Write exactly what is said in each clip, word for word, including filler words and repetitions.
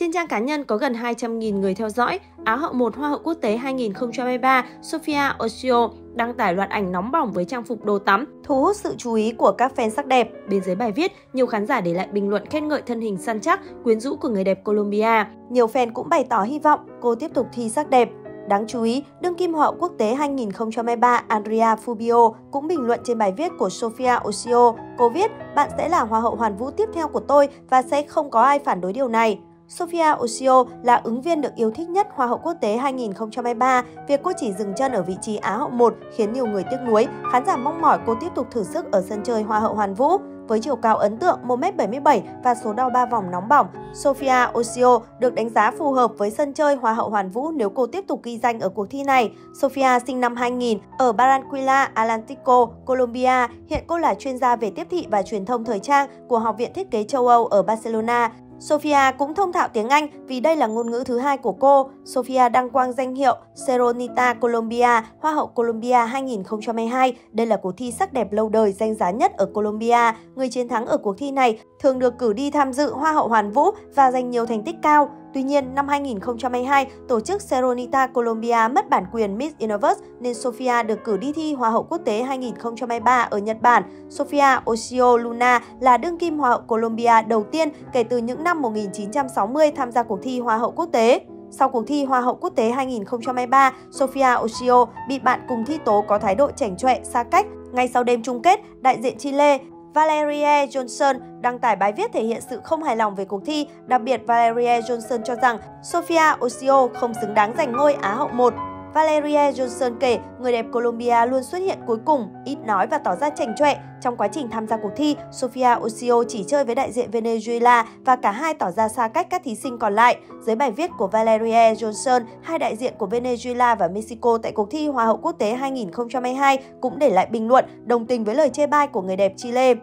Trên trang cá nhân có gần hai trăm nghìn người theo dõi, Á hậu một Hoa hậu quốc tế hai nghìn không trăm hai mươi ba Sofía Osío đăng tải loạt ảnh nóng bỏng với trang phục đồ tắm, thu hút sự chú ý của các fan sắc đẹp. Bên dưới bài viết, nhiều khán giả để lại bình luận khen ngợi thân hình săn chắc, quyến rũ của người đẹp Colombia. Nhiều fan cũng bày tỏ hy vọng cô tiếp tục thi sắc đẹp. Đáng chú ý, đương kim Hoa hậu quốc tế hai nghìn không trăm hai mươi ba Andrea Fubio cũng bình luận trên bài viết của Sofía Osío. Cô viết, bạn sẽ là Hoa hậu hoàn vũ tiếp theo của tôi và sẽ không có ai phản đối điều này. Sofía Osío là ứng viên được yêu thích nhất Hoa hậu quốc tế hai nghìn không trăm hai mươi ba. Việc cô chỉ dừng chân ở vị trí Á hậu một khiến nhiều người tiếc nuối. Khán giả mong mỏi cô tiếp tục thử sức ở sân chơi Hoa hậu hoàn vũ. Với chiều cao ấn tượng một mét bảy mươi bảy và số đo ba vòng nóng bỏng, Sofía Osío được đánh giá phù hợp với sân chơi Hoa hậu hoàn vũ nếu cô tiếp tục ghi danh ở cuộc thi này. Sofía sinh năm hai nghìn ở Barranquilla, Atlantico, Colombia. Hiện cô là chuyên gia về tiếp thị và truyền thông thời trang của Học viện Thiết kế châu Âu ở Barcelona. Sofía cũng thông thạo tiếng Anh vì đây là ngôn ngữ thứ hai của cô. Sofía đăng quang danh hiệu Señorita Colombia, Hoa hậu Colombia hai nghìn không trăm hai mươi hai. Đây là cuộc thi sắc đẹp lâu đời danh giá nhất ở Colombia. Người chiến thắng ở cuộc thi này thường được cử đi tham dự Hoa hậu hoàn vũ và giành nhiều thành tích cao. Tuy nhiên, năm hai nghìn không trăm hai mươi hai, tổ chức Señorita Colombia mất bản quyền Miss Universe nên Sofía được cử đi thi Hoa hậu quốc tế hai nghìn không trăm hai mươi ba ở Nhật Bản. Sofía Osío Luna là đương kim Hoa hậu Colombia đầu tiên kể từ những năm một nghìn chín trăm sáu mươi tham gia cuộc thi Hoa hậu quốc tế. Sau cuộc thi Hoa hậu quốc tế hai nghìn không trăm hai mươi ba, Sofía Osío bị bạn cùng thi tố có thái độ chảnh chọe, xa cách. Ngay sau đêm chung kết, đại diện Chile Valeria Johnson đăng tải bài viết thể hiện sự không hài lòng về cuộc thi. Đặc biệt, Valeria Johnson cho rằng Sofía Osío không xứng đáng giành ngôi Á hậu một. Valeria Johnson kể, người đẹp Colombia luôn xuất hiện cuối cùng, ít nói và tỏ ra chảnh chọe. Trong quá trình tham gia cuộc thi, Sofía Osío chỉ chơi với đại diện Venezuela và cả hai tỏ ra xa cách các thí sinh còn lại. Dưới bài viết của Valeria Johnson, hai đại diện của Venezuela và Mexico tại cuộc thi Hoa hậu quốc tế hai nghìn không trăm hai mươi hai cũng để lại bình luận đồng tình với lời chê bai của người đẹp Chile.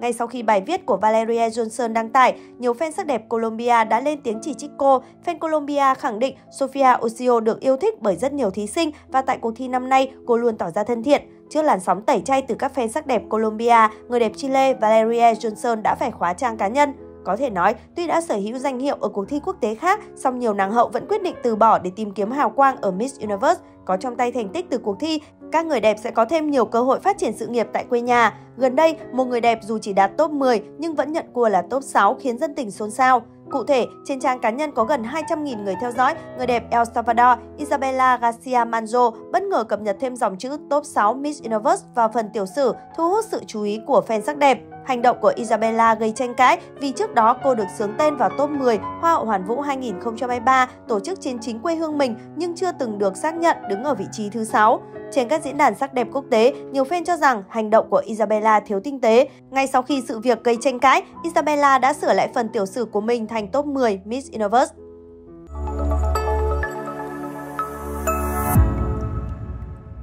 Ngay sau khi bài viết của Valeria Johnson đăng tải, nhiều fan sắc đẹp Colombia đã lên tiếng chỉ trích cô. Fan Colombia khẳng định Sofía Osío được yêu thích bởi rất nhiều thí sinh và tại cuộc thi năm nay, cô luôn tỏ ra thân thiện. Trước làn sóng tẩy chay từ các fan sắc đẹp Colombia, người đẹp Chile Valeria Johnson đã phải khóa trang cá nhân. Có thể nói, tuy đã sở hữu danh hiệu ở cuộc thi quốc tế khác, song nhiều nàng hậu vẫn quyết định từ bỏ để tìm kiếm hào quang ở Miss Universe. Có trong tay thành tích từ cuộc thi, các người đẹp sẽ có thêm nhiều cơ hội phát triển sự nghiệp tại quê nhà. Gần đây, một người đẹp dù chỉ đạt top mười nhưng vẫn nhận cua là top sáu khiến dân tình xôn xao. Cụ thể, trên trang cá nhân có gần hai trăm nghìn người theo dõi, người đẹp El Salvador Isabella Garcia-Manzo bất ngờ cập nhật thêm dòng chữ top sáu Miss Universe vào phần tiểu sử, thu hút sự chú ý của fan sắc đẹp. Hành động của Isabella gây tranh cãi vì trước đó cô được xướng tên vào top mười Hoa hậu hoàn vũ hai nghìn không trăm hai mươi ba tổ chức trên chính quê hương mình nhưng chưa từng được xác nhận đứng ở vị trí thứ sáu. Trên các diễn đàn sắc đẹp quốc tế, nhiều fan cho rằng hành động của Isabella thiếu tinh tế. Ngay sau khi sự việc gây tranh cãi, Isabella đã sửa lại phần tiểu sử của mình thành top mười Miss Universe.